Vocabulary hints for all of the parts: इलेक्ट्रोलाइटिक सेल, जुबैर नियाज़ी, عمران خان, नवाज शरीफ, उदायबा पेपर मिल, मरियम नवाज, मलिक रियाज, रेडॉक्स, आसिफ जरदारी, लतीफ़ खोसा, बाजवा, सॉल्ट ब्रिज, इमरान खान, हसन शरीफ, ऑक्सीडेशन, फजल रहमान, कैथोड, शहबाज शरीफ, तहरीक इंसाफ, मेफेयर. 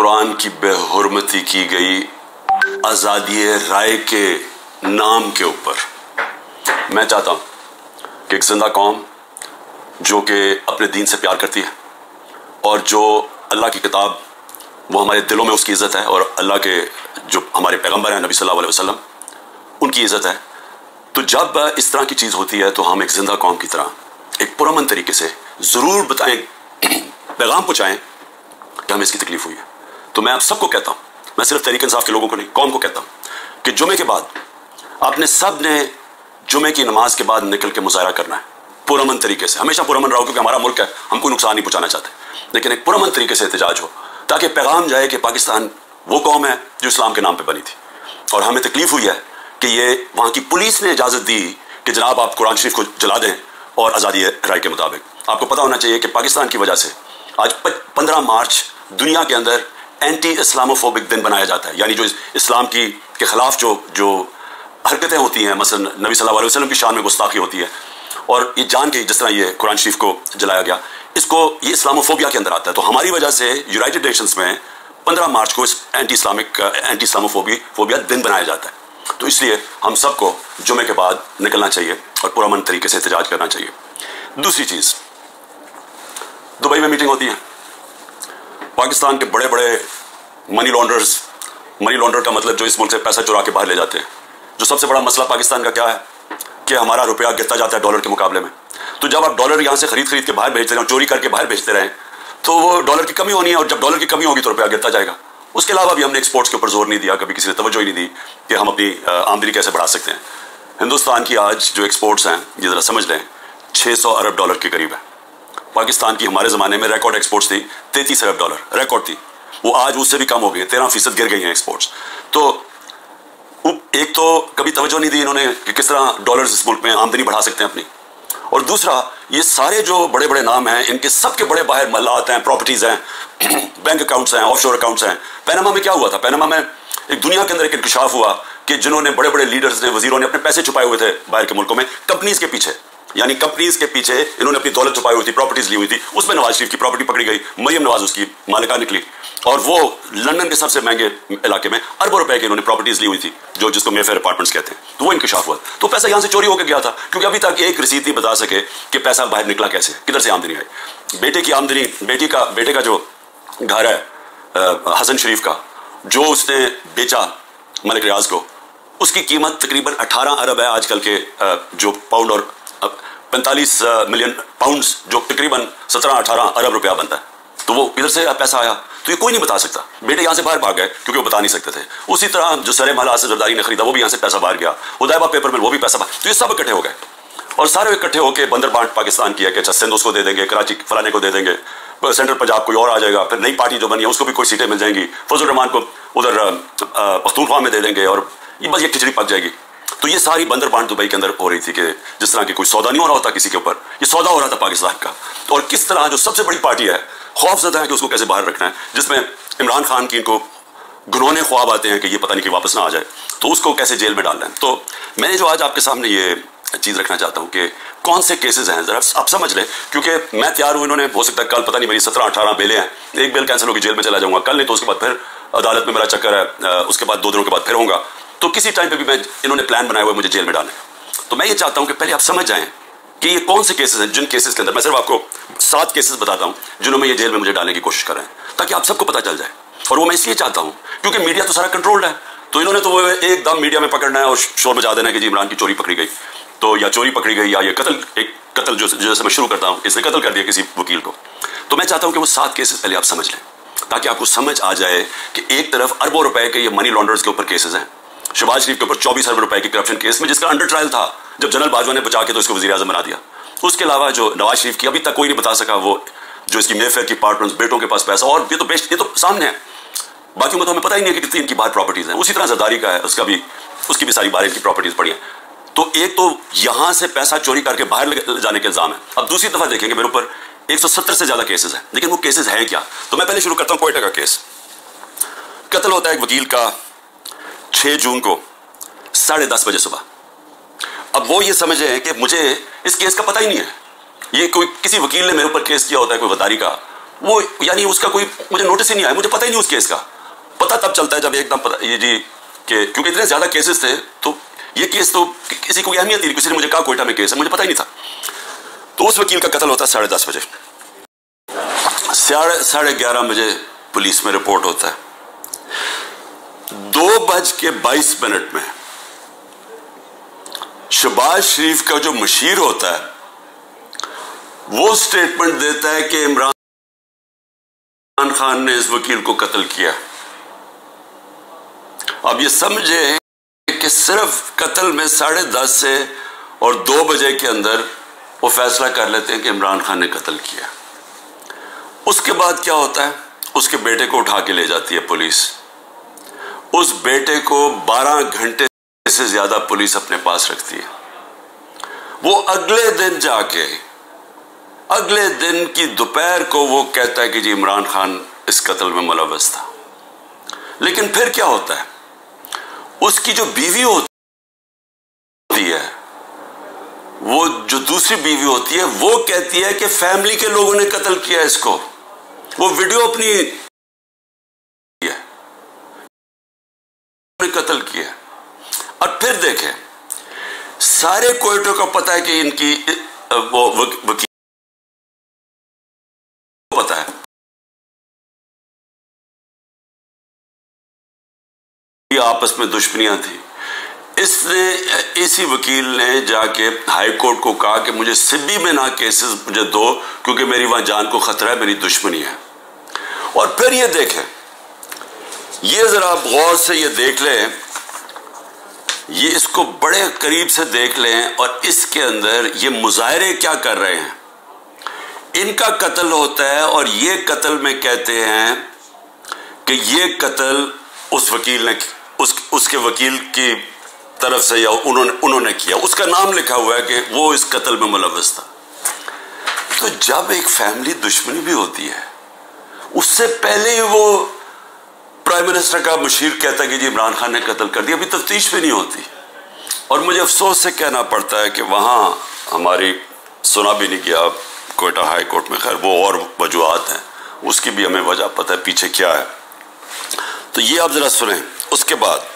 कुरान की बेहुरमती की गई आज़ादी राय के नाम के ऊपर। मैं चाहता हूं कि एक जिंदा कौम जो कि अपने दीन से प्यार करती है और जो अल्लाह की किताब वो हमारे दिलों में उसकी इज़्ज़त है और अल्लाह के जो हमारे पैगंबर हैं नबी सल्लल्लाहु अलैहि वसल्लम उनकी इज़्ज़त है। तो जब इस तरह की चीज़ होती है तो हम एक जिंदा कौम की तरह एक पुरअमन तरीके से ज़रूर बताएं, पैगाम पहुँचाएँ कि हमें इसकी तकलीफ़ हुई है। तो मैं आप सबको कहता हूँ, मैं सिर्फ तहरीक इंसाफ के लोगों को नहीं, कौम को कहता हूँ कि जुमे के बाद आपने सब ने जुमे की नमाज के बाद निकल के मुजाहरा करना है पुरअमन तरीके से। हमेशा पुरअमन रहो क्योंकि हमारा मुल्क है, हम कोई नुकसान नहीं पहुँचाना चाहते, लेकिन एक पुरअमन तरीके से एहतजाज हो ताकि पैगाम जाए कि पाकिस्तान वो कौम है जो इस्लाम के नाम पे बनी थी और हमें तकलीफ हुई है कि ये वहाँ की पुलिस ने इजाज़त दी कि जनाब आप कुरान शरीफ को जला दें और आज़ादी राय के मुताबिक। आपको पता होना चाहिए कि पाकिस्तान की वजह से आज 15 मार्च दुनिया के अंदर एंटी इस्लामोफोबिक दिन बनाया जाता है, यानी जो इस्लाम की के ख़िलाफ़ जो हरकतें होती हैं, मसलन नबी सल्लल्लाहु अलैहि वसल्लम की शान में गुस्ताखी होती है। और ये जान के जिस तरह ये कुरान शरीफ को जलाया गया, इसको ये इस्लामोफोबिया के अंदर आता है। तो हमारी वजह से यूनाइटेड नेशंस में 15 मार्च को इस एंटी इस्लामोफोबिया दिन बनाया जाता है। तो इसलिए हम सबको जुमे के बाद निकलना चाहिए और पुरअमन तरीके से एहतजाज करना चाहिए। दूसरी चीज़, दुबई में मीटिंग होती है, पाकिस्तान के बड़े बड़े मनी लॉन्डर का मतलब जो इस मुल्क से पैसा चुरा के बाहर ले जाते हैं। जो सबसे बड़ा मसला पाकिस्तान का क्या है कि हमारा रुपया गिरता जाता है डॉलर के मुकाबले में। तो जब आप डॉलर यहाँ से खरीद के बाहर भेजते रहें, चोरी करके बाहर भेजते रहें, तो वो डॉलर की कमी होनी है, और जब डॉलर की कमी होगी तो रुपया गिरता जाएगा। उसके अलावा भी हमने एक्सपोर्ट्स के ऊपर जोर नहीं दिया, कभी किसी ने तवज्जो ही नहीं दी कि हम अपनी आमदनी कैसे बढ़ा सकते हैं। हिंदुस्तान की आज जो एक्सपोर्ट्स हैं, ये ज़रा समझ लें, 600 अरब डॉलर के करीब है। पाकिस्तान की हमारे ज़माने में रिकॉर्ड एक्सपोर्ट्स थी, 33 अरब डॉलर रिकॉर्ड थी, वो आज उससे भी कम हो गई, 13% गिर गई हैं एक्सपोर्ट्स। तो एक तो कभी तवज्जो नहीं दी इन्होंने कि किस तरह डॉलर्स इस मुल्क में आमदनी बढ़ा सकते हैं अपनी, और दूसरा ये सारे जो बड़े बड़े नाम हैं इनके सबके बड़े बाहर मलात हैं, प्रॉपर्टीज़ हैं, बैंक अकाउंट्स हैं, ऑफशोर अकाउंट्स हैं। पनामा में क्या हुआ था? पनामा में एक दुनिया के अंदर एक इंकशाफ हुआ कि जिन्होंने बड़े बड़े लीडर्स ने, वजीरों ने अपने पैसे छुपाए हुए थे बाहर के मुल्कों में, कंपनीज़ के पीछे, यानी कंपनीज़ के पीछे इन्होंने अपनी दौलत छुपाई हुई थी, प्रॉपर्टीज़ ली हुई थी। उसमें नवाज शरीफ की प्रॉपर्टी पकड़ी गई, मरियम नवाज उसकी मालिका निकली, और वो लंदन के सबसे महंगे इलाके में अरबों रुपए की इन्होंने प्रॉपर्टीज़ ली हुई थी, जो जिसको मेफेयर अपार्टमेंट्स कहते हैं। तो वो इंकशाफ हुआ। तो पैसा यहाँ से चोरी होकर गया था, क्योंकि अभी तक एक रसीद नहीं बता सके कि पैसा बाहर निकला कैसे, किधर से आमदनी आई। बेटे की आमदनी, बेटे का जो घर है हसन शरीफ का, जो उसने बेचा मलिक रियाज को, उसकी कीमत तकरीबन 18 अरब है आजकल के जो पाउंड, और 45 मिलियन पाउंड्स जो तकरीबन 17-18 अरब रुपया बनता है। तो वो इधर से पैसा आया, तो ये कोई नहीं बता सकता। बेटे यहाँ से बाहर भाग गए क्योंकि वो बता नहीं सकते थे। उसी तरह जो सरे माला आसिफ जरदारी ने खरीदा, वो भी यहाँ से पैसा बाहर गया, उदायबा पेपर मिल, वो भी पैसा बाहर। तो ये सब इकट्ठे हो गए, और सारे इकट्ठे होकर बंदर बांट पाकिस्तान की है कि अच्छा सिंध उसको दे देंगे, कराची फलाने को दे देंगे, सेंट्रल पंजाब कोई और आ जाएगा, फिर नई पार्टी जो बनी है उसको भी कोई सीटें मिल जाएंगी, फजल रहमान को उधर पख्तूनख्वा में दे देंगे, और ये बस ये खिचड़ी पक जाएगी। तो ये सारी बंदर बांट दुबई के अंदर हो रही थी कि जिस तरह की कोई सौदा नहीं हो रहा होता किसी के ऊपर, ये सौदा हो रहा था पाकिस्तान का। और किस तरह जो सबसे बड़ी पार्टी है खौफजदा है कि उसको कैसे बाहर रखना है, जिसमें इमरान खान की इनको घुनौने ख्वाब आते हैं कि ये पता नहीं कि वापस ना आ जाए, तो उसको कैसे जेल में डालना है। तो मैं जो आज आपके सामने ये चीज़ रखना चाहता हूँ कि कौन से केसेस हैं, जरा आप समझ लें, क्योंकि मैं तैयार हूँ। इन्होंने हो सकता है कल, पता नहीं, मेरी 17-18 बेलें हैं, एक बेल कैंसिल होगी, जेल में चला जाऊँगा कल, नहीं तो उसके बाद फिर अदालत में मेरा चक्कर है, उसके बाद 2 दिनों के बाद फिर होगा। तो किसी टाइम पे भी मैं, इन्होंने प्लान बनाया हुआ मुझे जेल में डालने का। तो मैं ये चाहता हूँ कि पहले आप समझ जाएं कि ये कौन से केसेस हैं, जिन केसेस के अंदर मैं सिर्फ आपको 7 केसेस बताता हूँ जिन्होंने ये जेल में मुझे डालने की कोशिश कर रहे हैं, ताकि आप सबको पता चल जाए। और वो मैं इसलिए चाहता हूँ क्योंकि मीडिया तो सारा कंट्रोल्ड है, तो इन्होंने तो वो एकदम मीडिया में पकड़ना है और शोर मचा देना है कि जी इमरान की चोरी पकड़ी गई, तो या चोरी पकड़ी गई या ये कत्ल, एक कत्ल जो जैसे मैं शुरू करता हूँ, इसने कत्ल कर दिया किसी वकील को। तो मैं चाहता हूँ कि वो 7 केसेस पहले आप समझ लें, ताकि आपको समझ आ जाए कि एक तरफ अरबों रुपए के ये मनी लॉन्डर्स के ऊपर केसेस हैं। शहबाज शरीफ के ऊपर 24 अरब रुपए के करप्शन केस में, जिसका अंडर ट्रायल था, जब जनरल बाजवा ने बचा के तो इसको वजीर आजम बना दिया। उसके अलावा जो नवाज शरीफ की, अभी तक कोई नहीं बता सका वो जो इसकी मेफेयर की पार्टनर्स, बेटों के पास पैसा, और ये तो सामने है, बाकी में तो हमें पता ही नहीं है कि कितनी इनकी बाहर प्रॉपर्टीज़ हैं। उसी तरह जरदारी का है, उसकी भी सारी बाहर इनकी प्रॉपर्टीज़ पड़ी है। तो एक तो यहाँ से पैसा चोरी करके बाहर ले जाने के इल्ज़ाम है। अब दूसरी दफ़ा देखेंगे मेरे ऊपर 170 से ज़्यादा केसेज हैं, लेकिन वो केसेज हैं क्या? तो मैं पहले शुरू करता हूँ कोयटा का केस। कत्ल होता है एक वकील का 6 जून को 10:30 बजे सुबह। अब वो ये समझे कि मुझे इस केस का पता ही नहीं है, ये कोई किसी वकील ने मेरे ऊपर केस किया होता है, कोई वदारी का, वो यानी उसका कोई मुझे नोटिस ही नहीं आया, मुझे पता ही नहीं उस केस का। पता तब चलता है जब एकदम ये जी के क्योंकि इतने ज़्यादा केसेस थे तो ये केस तो किसी को अहमियत नहीं, किसी ने मुझे कहा कोयटा में केस है, मुझे पता ही नहीं था। तो उस वकील का कत्ल होता है 10:30 बजे, 11:30 बजे पुलिस में रिपोर्ट होता है। 2:22 में शहबाज शरीफ का जो मशीर होता है वो स्टेटमेंट देता है कि इमरान खान ने इस वकील को कत्ल किया। अब ये समझे कि सिर्फ कत्ल में 10:30 से और 2 बजे के अंदर वो फैसला कर लेते हैं कि इमरान खान ने कत्ल किया। उसके बाद क्या होता है, उसके बेटे को उठा के ले जाती है पुलिस। उस बेटे को 12 घंटे से ज्यादा पुलिस अपने पास रखती है। वो अगले दिन जाके अगले दिन की दोपहर को वो कहता है कि जी इमरान खान इस कत्ल में मुलव्वस था। लेकिन फिर क्या होता है, उसकी जो बीवी होती है, वो जो दूसरी बीवी होती है, वो कहती है कि फैमिली के लोगों ने कत्ल किया इसको। वो वीडियो अपनी कत्ल किया। और फिर देखें, सारे कोयटों को पता है कि इनकी वो वकील पता है, आपस में दुश्मनियां थी। इसी वकील ने जाके हाई कोर्ट को कहा कि मुझे सिब्बी में ना केसेस मुझे दो, क्योंकि मेरी वहां जान को खतरा है, मेरी दुश्मनी है। और फिर ये देखें, ये जरा आप गौर से ये देख लें, ये इसको बड़े करीब से देख लें। और इसके अंदर ये मुजाहिरे क्या कर रहे हैं, इनका कत्ल होता है और ये कत्ल में कहते हैं कि ये कत्ल उस वकील ने उसके वकील की तरफ से या उन्होंने किया, उसका नाम लिखा हुआ है कि वो इस कत्ल में मुलव्वस था। तो जब एक फैमिली दुश्मनी भी होती है, उससे पहले ही वो प्राइम मिनिस्टर का मशीर कहता है कि जी इमरान खान ने कत्ल कर दिया, अभी तफ्तीश भी नहीं होती। और मुझे अफसोस से कहना पड़ता है कि वहाँ हमारी सुना भी नहीं गया कोयटा हाई कोर्ट में। खैर वो और वजूहत हैं, उसकी भी हमें वजह पता है पीछे क्या है। तो ये आप ज़रा सुने। उसके बाद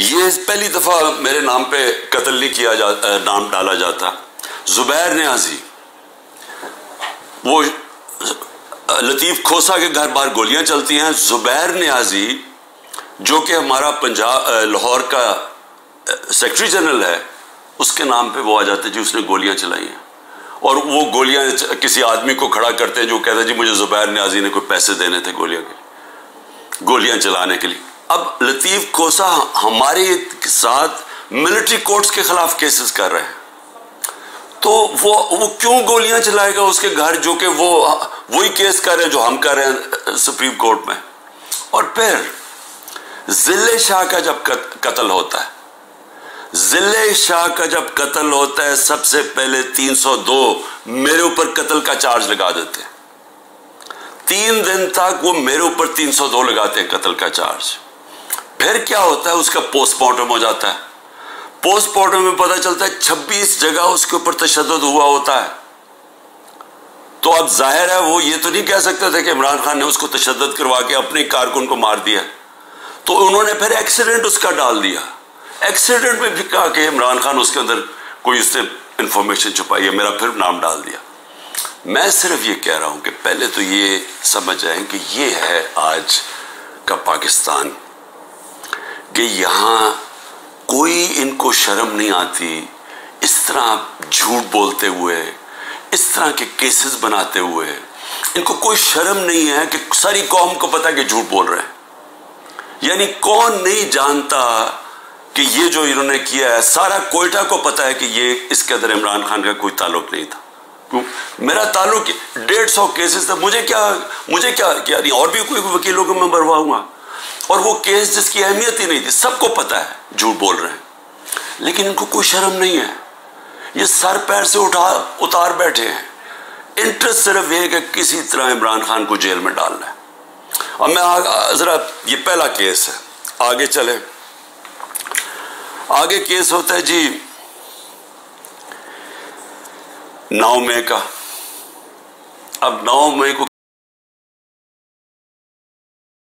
ये पहली दफ़ा मेरे नाम पे कत्ल नहीं किया जाता, नाम डाला जाता। जुबैर नियाज़ी, वो लतीफ़ खोसा के घर बार गोलियां चलती हैं। जुबैर नियाज़ी जो कि हमारा पंजाब लाहौर का सेक्रेटरी जनरल है, उसके नाम पे वो आ जाते जी उसने गोलियां चलाई हैं। और वो गोलियां किसी आदमी को खड़ा करते हैं जो कहता है जी मुझे जुबैर नियाज़ी ने कोई पैसे देने थे गोलियों के, गोलियां चलाने के लिए। अब लतीफ़ खोसा हमारे साथ मिलिट्री कोर्ट्स के खिलाफ केसेस कर रहे हैं, तो वो क्यों गोलियां चलाएगा उसके घर, जो कि वो वही केस कर रहे हैं जो हम कर रहे हैं सुप्रीम कोर्ट में। और फिर जिले शाह का जब कत्ल होता है, जिले शाह का जब कत्ल होता है, सबसे पहले 302 मेरे ऊपर कत्ल का चार्ज लगा देते हैं। 3 दिन तक वो मेरे ऊपर 302 लगाते हैं कत्ल का चार्ज। फिर क्या होता है, उसका पोस्टमार्टम हो जाता है। पोस्टमार्टम में पता चलता है 26 जगह उसके ऊपर तशद्दुद हुआ होता है। तो अब जाहिर है वो ये तो नहीं कह सकते थे कि इमरान खान ने उसको तशद्दुद करवा के अपने कारकुन को मार दिया। तो उन्होंने फिर एक्सीडेंट उसका डाल दिया। एक्सीडेंट में भी कहा कि इमरान खान उसके अंदर कोई उसने इंफॉर्मेशन छुपाई है, मेरा फिर नाम डाल दिया। मैं सिर्फ ये कह रहा हूँ कि पहले तो ये समझ जाए कि ये है आज का पाकिस्तान, कि यहाँ कोई इनको शर्म नहीं आती इस तरह झूठ बोलते हुए, इस तरह के केसेस बनाते हुए। इनको कोई शर्म नहीं है कि सारी कौम को पता है कि झूठ बोल रहे हैं। यानी कौन नहीं जानता कि ये जो इन्होंने किया है, सारा कोयटा को पता है कि ये इसके अंदर इमरान खान का कोई ताल्लुक नहीं था। क्यों मेरा ताल्लुक 150 केसेस था, मुझे क्या और भी कोई वकीलों को मैं बरवा हुआ। और वो केस जिसकी अहमियत ही नहीं थी, सबको पता है झूठ बोल रहे हैं, लेकिन इनको कोई शर्म नहीं है। ये सर पैर से उतार बैठे हैं। इंटरेस्ट सिर्फ ये है कि किसी तरह इमरान खान को जेल में डालना है। अब मैं जरा, ये पहला केस है, आगे चले। आगे केस होता है जी 9 मई का। अब 9 मई को